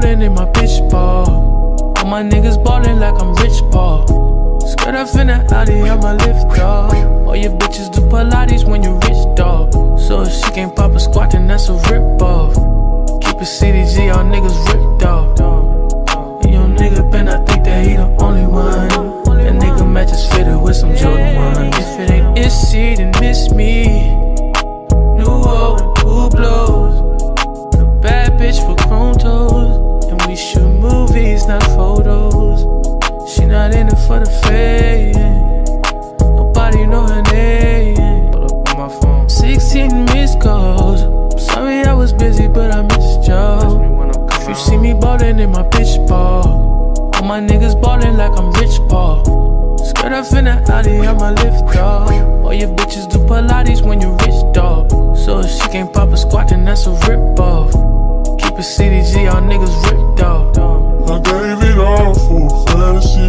ballin' in my pitch ball. All my niggas ballin' like I'm Rich Paul. Skirt up in the Audi on my lift dog. All your bitches do Pilates when you're rich dog. So if she can't pop a squat, then that's a rip off. Keep it CDG, all niggas ripped off. And your nigga Ben, I think that he the only one. That nigga matches fitted with some Jordan ones. If it ain't issy, then miss me. New old, who blows? Bitch for chrome toes, and we shoot movies, not photos. She not in it for the fame. Nobody know her name. Hold up on my phone. 16 missed calls. I'm sorry I was busy, but I missed y'all. If you see me ballin' in my pitch ball, all my niggas ballin' like I'm Rich Paul. Skirt up in the Audi on my lift dog. All your bitches do Pilates when you're rich dog. So if she can't pop a squat, then that's a rip off. Keep it CDG, all niggas ripped off. I gave it all for a fantasy.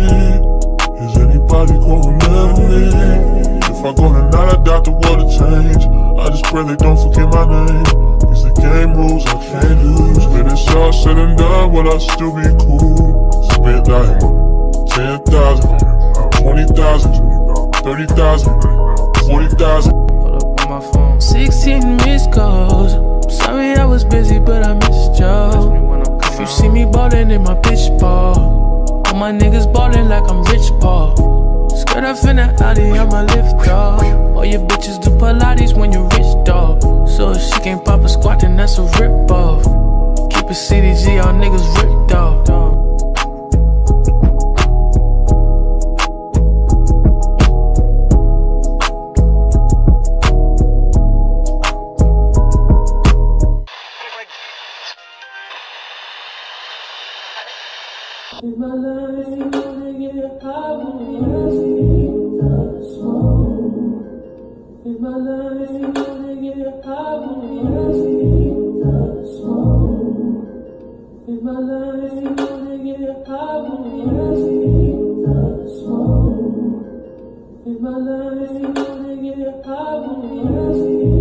Is anybody gonna remember me? If I go tonight, I doubt the world will change. I just pray they don't forget my name. It's the game rules, I can't lose. When it's all said and done, will I still be cool? Spend like 10,000, 20,000, 30,000, 40,000. Hold up on my phone. 16 missed calls. Sorry I was busy, but I missed y'all. If you see me ballin' in my pitch ball, all my niggas ballin' like I'm Rich Paul. Skirt up in the Audi on my lift dog. All your bitches do Pilates when you're rich dog. So if she can't pop a squat, then that's a rip off. Keep it CDG, all niggas ripped off. In my life, I'm gonna get high when I see the smoke. In my life, I'm gonna get high when I see the smoke. In my life, I'm gonna get high when I see the smoke. In my life, I'm gonna get high when I see the smoke.